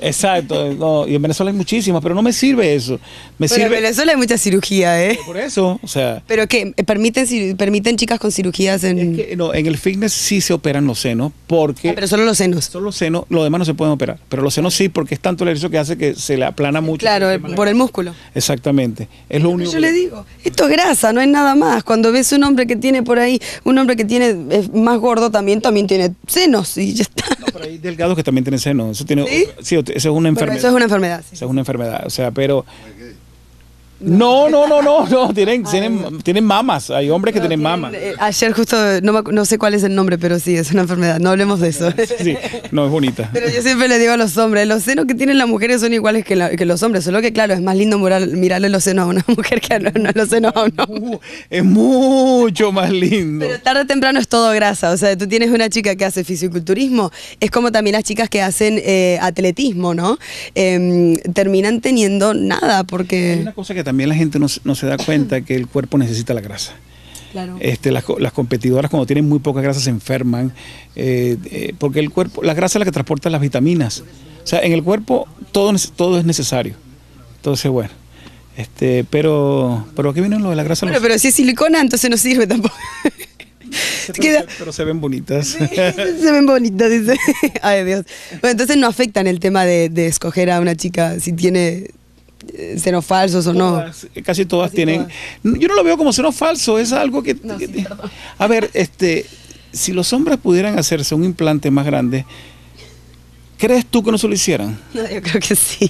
Exacto, no, y en Venezuela hay muchísimas, pero no me sirve eso. Pero en Venezuela hay mucha cirugía, ¿eh? Por eso, o sea... ¿Pero qué? ¿Permiten chicas con cirugías en...? Es que, no, en el fitness sí se operan los senos, porque... Ah, pero solo los senos. Solo los senos, los demás no se pueden operar. Pero los senos sí, porque es tanto el ejercicio que hace que se le aplana mucho. Claro, por el músculo. Exactamente, es lo único. Yo le digo, esto es grasa, no es nada más. Cuando ves un hombre que tiene por ahí, un hombre que tiene es más gordo también tiene senos y ya está. No, pero hay delgados que también tienen senos. Eso tiene... ¿Sí? Sí, eso es una enfermedad. Eso es una enfermedad, sí. Eso es una enfermedad, o sea, pero... No, tienen mamas, hay hombres que tienen mamas. Ayer justo, no sé cuál es el nombre, pero sí, es una enfermedad, no hablemos de eso. Sí, no, es bonita. Pero yo siempre le digo a los hombres, los senos que tienen las mujeres son iguales que los hombres, solo que claro, es más lindo mirarle los senos a una mujer que los senos a un hombre. Es mucho más lindo. Pero tarde o temprano es todo grasa, o sea, tú tienes una chica que hace fisiculturismo, es como también las chicas que hacen atletismo, ¿no? Terminan teniendo nada, porque... Hay una cosa que también la gente no se da cuenta, que el cuerpo necesita la grasa. Claro. Las competidoras cuando tienen muy poca grasa se enferman, porque el cuerpo, la grasa es la que transporta las vitaminas. O sea, en el cuerpo todo es necesario. Entonces, bueno, pero aquí viene lo de la grasa. Bueno, pero si es silicona, entonces no sirve tampoco. Pero se ven bonitas. Sí, se ven bonitas, dice. Ay, Dios. Bueno, entonces no afectan el tema de escoger a una chica si tiene... senos falsos o no. Casi todas tienen. Yo no lo veo como senos falsos, es algo que... No, sí, a ver, si los hombres pudieran hacerse un implante más grande, ¿Crees tú que no se lo hicieran? No, yo creo que sí.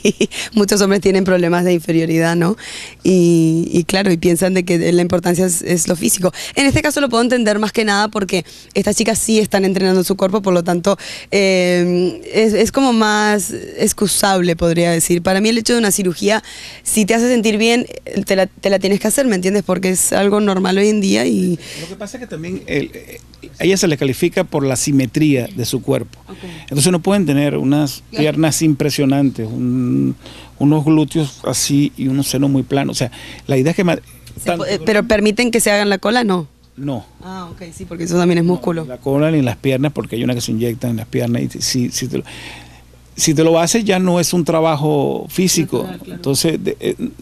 Muchos hombres tienen problemas de inferioridad, ¿no? Y claro, y piensan de que la importancia es lo físico. En este caso lo puedo entender más que nada porque estas chicas sí están entrenando su cuerpo, por lo tanto es como más excusable, podría decir. Para mí el hecho de una cirugía, si te hace sentir bien, te la tienes que hacer, ¿me entiendes? Porque es algo normal hoy en día. Y lo que pasa es que también a ella se le califica por la simetría de su cuerpo. Okay. Entonces no pueden tener unas piernas impresionantes, unos glúteos así y unos senos muy planos. O sea, la idea es que... ¿Pero permiten que se hagan la cola? No. No. Ah, ok, sí, porque eso también es músculo. No, la cola ni en las piernas, porque hay una que se inyecta en las piernas. Y si te lo haces ya no es un trabajo físico. Claro, claro. Entonces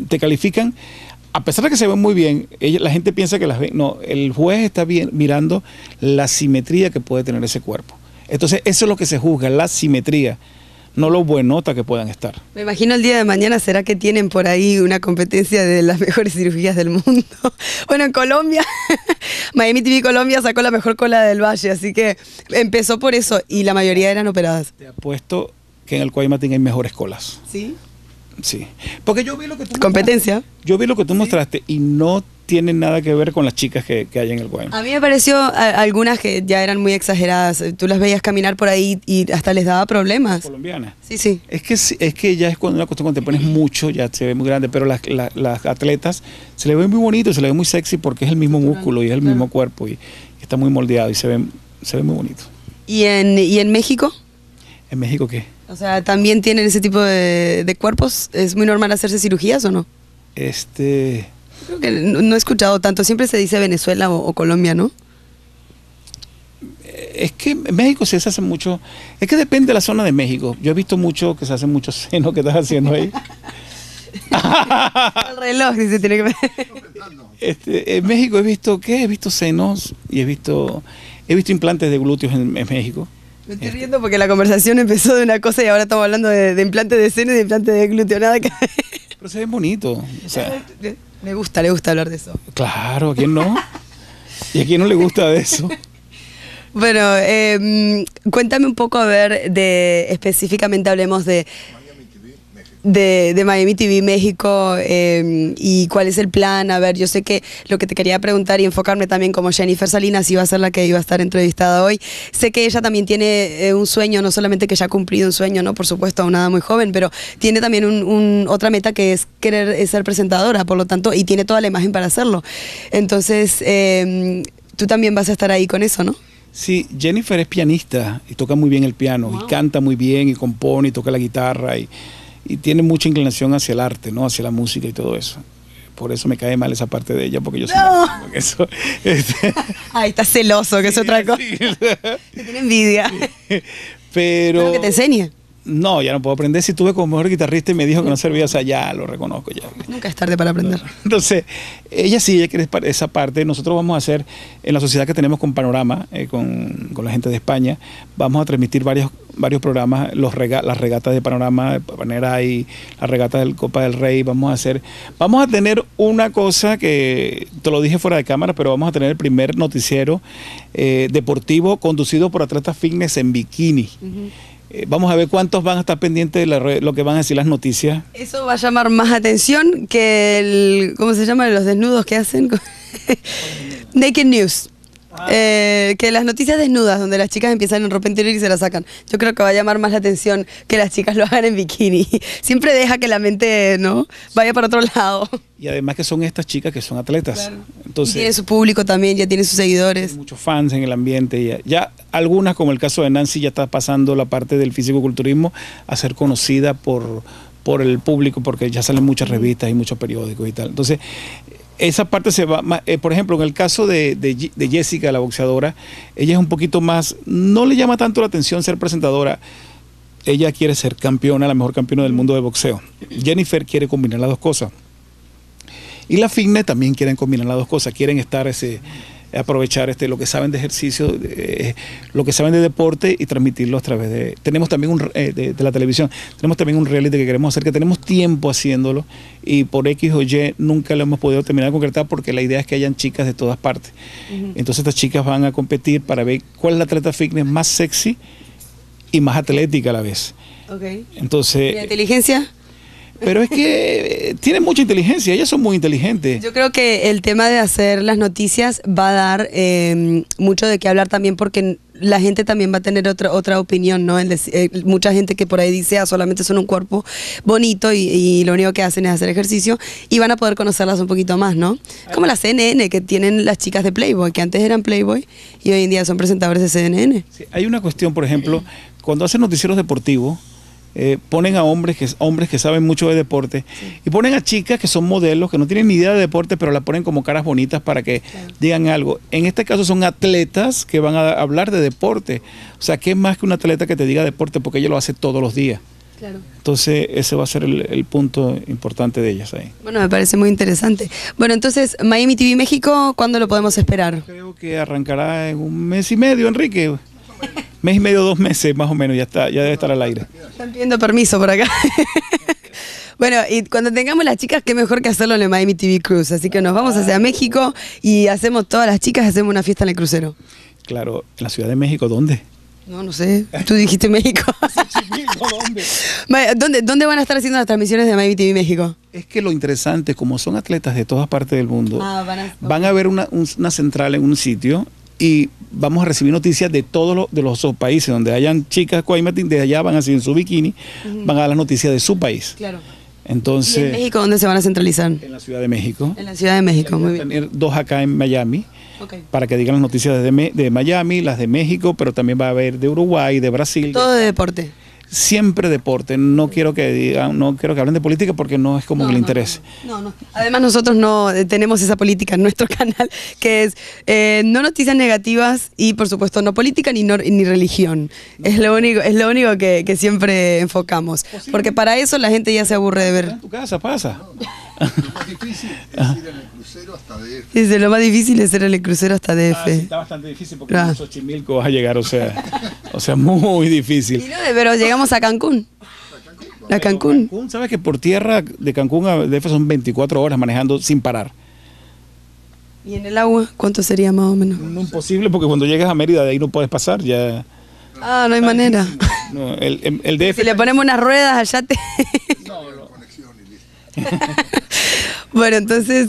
te califican... A pesar de que se ven muy bien, la gente piensa que las ven. No, el juez está mirando la simetría que puede tener ese cuerpo. Entonces, eso es lo que se juzga, la simetría, no lo buenota que puedan estar. Me imagino el día de mañana, ¿será que tienen por ahí una competencia de las mejores cirugías del mundo? Bueno, en Colombia, Miami TV Colombia sacó la mejor cola del valle, así que empezó por eso y la mayoría eran operadas. Te apuesto que en el Cuaimatín hay mejores colas. ¿Sí? Sí, porque yo vi lo que tú mostraste y no tiene nada que ver con las chicas que hay en el Cuaima. A mí me pareció algunas que ya eran muy exageradas. Tú las veías caminar por ahí y hasta les daba problemas. Colombianas. Sí, sí. Es que ya es cuando una cuestión cuando te pones mucho, ya se ve muy grande, pero las atletas se le ven muy bonito, se le ve muy sexy porque es el mismo músculo y es el mismo cuerpo y está muy moldeado y se ve muy bonito. ¿Y en México? ¿En México qué? O sea, ¿también tienen ese tipo de cuerpos? ¿Es muy normal hacerse cirugías o no? Creo que no he escuchado tanto. Siempre se dice Venezuela o Colombia, ¿no? Es que en México se hace mucho... Es que depende de la zona de México. Yo he visto mucho que se hace mucho seno que estás haciendo ahí. El reloj dice, tiene que ver. En México he visto... ¿Qué? He visto senos y he visto implantes de glúteos en México. Me estoy riendo porque la conversación empezó de una cosa y ahora estamos hablando de implantes de seno y de implantes de glúteo, nada que ver. Pero se ve bonito. O sea. Le gusta hablar de eso. Claro, ¿a quién no? ¿Y a quién no le gusta de eso? Bueno, cuéntame un poco, a ver, específicamente hablemos de... De Miami TV México y cuál es el plan. A ver, yo sé que lo que te quería preguntar y enfocarme también, como Jennifer Salinas iba a ser la que iba a estar entrevistada hoy, sé que ella también tiene un sueño, no solamente que ya ha cumplido un sueño, no, por supuesto, aún nada muy joven, pero tiene también otra meta que es querer ser presentadora, por lo tanto, y tiene toda la imagen para hacerlo. Entonces tú también vas a estar ahí con eso, ¿no? Sí, Jennifer es pianista y toca muy bien el piano. Wow. Y canta muy bien y compone y toca la guitarra y tiene mucha inclinación hacia el arte, ¿no? Hacia la música y todo eso. Por eso me cae mal esa parte de ella, porque yo soy mal, porque eso... Ay, estás celoso, que sí, es otra cosa. Sí. Te tiene envidia. Sí. Pero que te enseñe. No, ya no puedo aprender. Si tuve como mejor guitarrista y me dijo que no servía, o sea, ya lo reconozco. Ya. Nunca es tarde para aprender. Entonces, ella sí, ella quiere esa parte. Nosotros vamos a hacer, en la sociedad que tenemos con Panorama, con la gente de España, vamos a transmitir varios programas, las regatas de Panorama, de Panera y las regatas del Copa del Rey. Vamos a tener una cosa que, te lo dije fuera de cámara, pero vamos a tener el primer noticiero deportivo conducido por atletas fitness en bikini. Uh-huh. Vamos a ver cuántos van a estar pendientes de lo que van a decir las noticias. Eso va a llamar más atención que el... ¿Cómo se llaman los desnudos que hacen? Naked News. Ah. Que las noticias desnudas, donde las chicas empiezan en ropa interior y se la sacan. Yo creo que va a llamar más la atención que las chicas lo hagan en bikini. Siempre deja que la mente, ¿no?, vaya para otro lado. Y además que son estas chicas que son atletas. Claro. Entonces, tiene su público también, ya tiene sus seguidores. Tiene muchos fans en el ambiente. Ya algunas, como el caso de Nancy, ya está pasando la parte del físico-culturismo a ser conocida por el público, porque ya salen muchas revistas y muchos periódicos y tal. Entonces... Esa parte se va más, por ejemplo, en el caso de Jessica, la boxeadora, ella es un poquito más, no le llama tanto la atención ser presentadora, ella quiere ser campeona, la mejor campeona del mundo de boxeo. Jennifer quiere combinar las dos cosas. Y la fitness también quieren combinar las dos cosas, quieren estar aprovechar lo que saben de ejercicio, lo que saben de deporte y transmitirlo a través de... Tenemos también de la televisión, tenemos también un reality que queremos hacer, que tenemos tiempo haciéndolo y por X o Y nunca lo hemos podido terminar de concretar porque la idea es que hayan chicas de todas partes. Uh-huh. Entonces estas chicas van a competir para ver cuál es la atleta fitness más sexy y más atlética a la vez. Okay. Entonces, ¿y la inteligencia? Pero es que tienen mucha inteligencia, ellas son muy inteligentes. Yo creo que el tema de hacer las noticias va a dar mucho de qué hablar también, porque la gente también va a tener otra opinión, ¿no? Mucha gente que por ahí dice, ah, solamente son un cuerpo bonito y lo único que hacen es hacer ejercicio, y van a poder conocerlas un poquito más, ¿no? Como la CNN que tienen las chicas de Playboy, que antes eran Playboy y hoy en día son presentadores de CNN. Sí, hay una cuestión, por ejemplo, cuando hacen noticieros deportivos, ponen a hombres que saben mucho de deporte, sí, y ponen a chicas que son modelos, que no tienen ni idea de deporte, pero la ponen como caras bonitas para que digan algo. En este caso son atletas que van a hablar de deporte. O sea, ¿qué es más que un atleta que te diga deporte? Porque ella lo hace todos los días. Claro. Entonces ese va a ser el punto importante de ellas ahí. Bueno, me parece muy interesante. Bueno, entonces, Miami TV México, ¿cuándo lo podemos esperar? Creo que arrancará en un mes y medio, Enrique. Mes y medio, 2 meses más o menos, ya está, ya debe estar al aire. Están pidiendo permiso por acá. Bueno, y cuando tengamos las chicas, qué mejor que hacerlo en el Miami TV Cruise. Así que nos vamos hacia México y hacemos todas las chicas, hacemos una fiesta en el crucero. Claro, en la Ciudad de México, ¿dónde? No, no sé, tú dijiste México. ¿Dónde van a estar haciendo las transmisiones de Miami TV México? Es que lo interesante, como son atletas de todas partes del mundo, van a ver una central en un sitio, y vamos a recibir noticias de todos los países donde hayan chicas Cuaimatín, de allá van así en su bikini, van a dar las noticias de su país. Claro. Entonces, ¿y en México dónde se van a centralizar? En la Ciudad de México. En la Ciudad de México, muy bien. Tener 2 acá en Miami, okay, para que digan las noticias de Miami, las de México, pero también va a haber de Uruguay, de Brasil. Todo de deporte. Siempre deporte, no quiero que digan, no quiero que hablen de política porque no es como que le interese. No. Además nosotros no tenemos esa política en nuestro canal, que es no noticias negativas y por supuesto no política ni religión. No. Es lo único que siempre enfocamos. Posible. Porque para eso la gente ya se aburre de ver. En tu casa pasa. Lo más difícil es ir en el crucero hasta DF. Dice, lo más difícil es ir en el crucero hasta DF. Ah, sí, está bastante difícil porque en Xochimilco vas a llegar, o sea, muy difícil. Y no, pero llegamos a Cancún. A Cancún. Sabes que por tierra de Cancún a DF son 24 horas manejando sin parar. ¿Y en el agua cuánto sería más o menos? No, imposible, porque cuando llegas a Mérida de ahí no puedes pasar, ya... Ah, no hay manera. No, el DF... Si le ponemos unas ruedas allá te... Bueno, entonces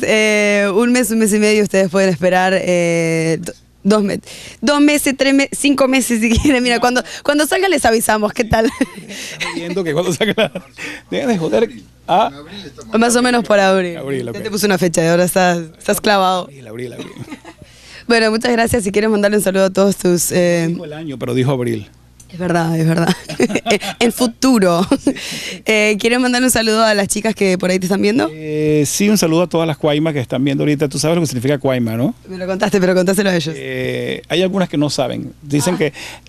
un mes y medio ustedes pueden esperar, 2 meses, 3 meses, 5 meses si quieren. Mira, cuando salga les avisamos, ¿qué tal? Viendo que cuando salga, deja de joder. Ah, más o menos por abril. Okay. Ya te puse una fecha y ahora estás clavado. Abril. Bueno, muchas gracias. Si quieres mandarle un saludo a todos tus. Dijo el año, pero dijo abril. Es verdad. En futuro. ¿Quieren mandar un saludo a las chicas que por ahí te están viendo? Sí, un saludo a todas las Cuaimas que están viendo ahorita. Tú sabes lo que significa Cuaima, ¿no? Me lo contaste, pero contáselo a ellos. Hay algunas que no saben.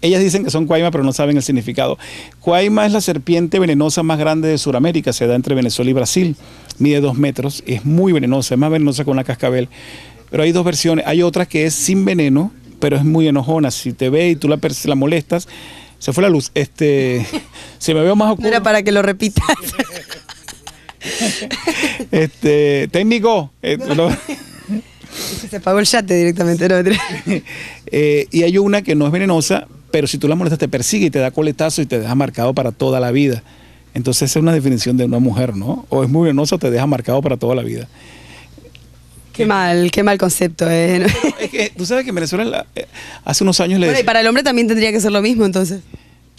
Ellas dicen que son Cuaimas, pero no saben el significado. Cuaima es la serpiente venenosa más grande de Sudamérica. Se da entre Venezuela y Brasil. Mide 2 metros. Es muy venenosa. Es más venenosa que una cascabel. Pero hay 2 versiones. Hay otra que es sin veneno, pero es muy enojona. Si te ve y tú la molestas... Se fue la luz. Si me veo más oscuro... No era para que lo repitas. Técnico. Se apagó el yate directamente. ¿No? Y hay una que no es venenosa, pero si tú la molestas te persigue y te da coletazo y te deja marcado para toda la vida. Entonces esa es una definición de una mujer, ¿no? O es muy venenosa o te deja marcado para toda la vida. Qué mal concepto, ¿eh? No, es que, tú sabes que en Venezuela hace unos años le... Bueno, y para el hombre también tendría que ser lo mismo, entonces.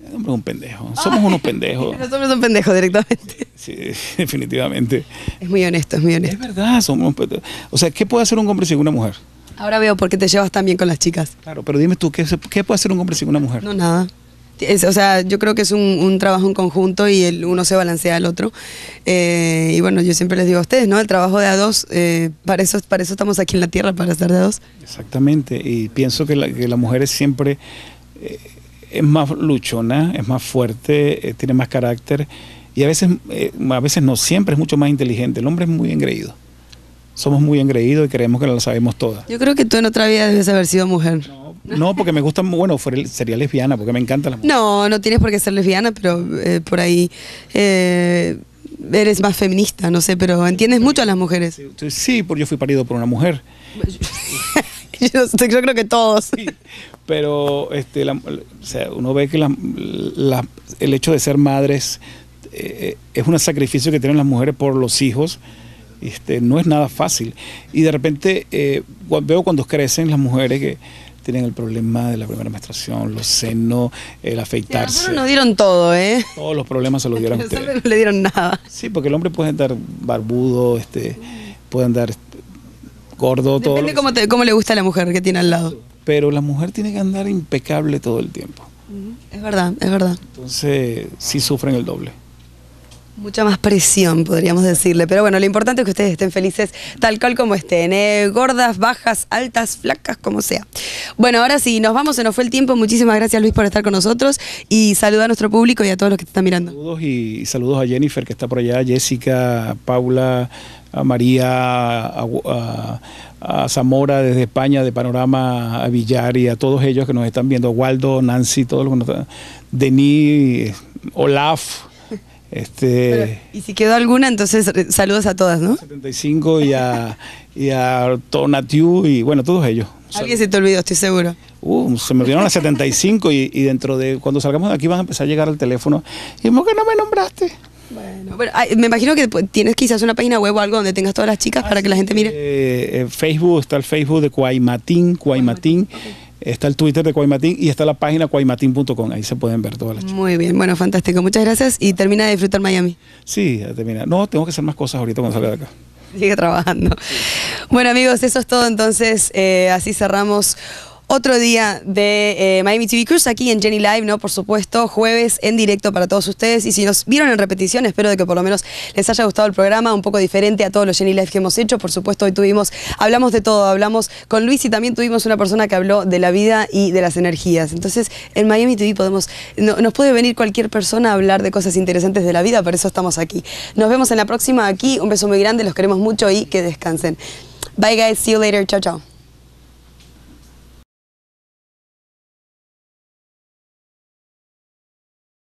El hombre es un pendejo. Somos unos pendejos. Los hombres son pendejos directamente. Sí, definitivamente. Es muy honesto. Es verdad, somos pendejos. O sea, ¿qué puede hacer un hombre sin una mujer? Ahora veo por qué te llevas tan bien con las chicas. Claro, pero dime tú, ¿qué puede hacer un hombre sin una mujer? No, nada. O sea, yo creo que es un trabajo en conjunto y uno se balancea al otro. Y bueno, yo siempre les digo a ustedes, ¿no? El trabajo de a dos, para eso estamos aquí en la tierra, para estar de a dos. Exactamente, y pienso que la mujer es siempre es más luchona, es más fuerte, tiene más carácter y a veces no, siempre es mucho más inteligente. El hombre es muy engreído. Somos muy engreídos y creemos que no lo sabemos todas. Yo creo que tú en otra vida debes haber sido mujer. No, porque me gustan, bueno, sería lesbiana, porque me encantan las mujeres. No tienes por qué ser lesbiana, pero por ahí eres más feminista, no sé, pero entiendes mucho a las mujeres. Sí, porque yo fui parido por una mujer. Yo creo que todos. Sí, pero uno ve que el hecho de ser madres es un sacrificio que tienen las mujeres por los hijos. No es nada fácil. Y de repente veo cuando crecen las mujeres que tienen el problema de la primera menstruación, los senos, el afeitarse. Pero no dieron todo, ¿eh? Todos los problemas se los dieron ustedes. No le dieron nada. Sí, porque el hombre puede andar barbudo, puede andar gordo. Depende todo. Depende cómo le gusta a la mujer que tiene al lado. Pero la mujer tiene que andar impecable todo el tiempo. Es verdad, es verdad. Entonces sí sufren el doble. Mucha más presión, podríamos decirle. Pero bueno, lo importante es que ustedes estén felices tal cual como estén. Gordas, bajas, altas, flacas, como sea. Bueno, ahora sí, nos vamos, se nos fue el tiempo. Muchísimas gracias, Luis, por estar con nosotros. Y saluda a nuestro público y a todos los que te están mirando. Saludos y saludos a Jennifer, que está por allá, a Jessica, a Paula, a María, a Zamora desde España, de Panorama, a Villar y a todos ellos que nos están viendo. Waldo, Nancy, todos los que nos están... Denis, Olaf... Pero, y si quedó alguna, entonces saludos a todas, ¿no? 75 y a Tonatiu y bueno, todos ellos. Alguien se te olvidó, estoy seguro. Se me olvidaron las 75 y dentro de cuando salgamos de aquí van a empezar a llegar al teléfono. Y como que no me nombraste. Bueno, pero, me imagino que tienes quizás una página web o algo donde tengas todas las chicas para que la gente mire. Facebook, está el Facebook de Cuaimatín, Cuaimatín. Okay. Está el Twitter de Cuaimatín y está la página cuaimatín.com. Ahí se pueden ver todas las chicas. Muy bien, bueno, fantástico. Muchas gracias y termina de disfrutar Miami. Sí, ya termina. No, tengo que hacer más cosas ahorita cuando salga de acá. Sigue trabajando. Sí. Bueno, amigos, eso es todo. Entonces, así cerramos otro día de Miami TV Cruise aquí en Jenny Live, ¿no? Por supuesto, jueves en directo para todos ustedes. Y si nos vieron en repetición, espero de que por lo menos les haya gustado el programa, un poco diferente a todos los Jenny Live que hemos hecho. Por supuesto, hoy hablamos de todo, hablamos con Luis y también tuvimos una persona que habló de la vida y de las energías. Entonces, en Miami TV nos puede venir cualquier persona a hablar de cosas interesantes de la vida, por eso estamos aquí. Nos vemos en la próxima aquí, un beso muy grande, los queremos mucho y que descansen. Bye guys, see you later, chao chao.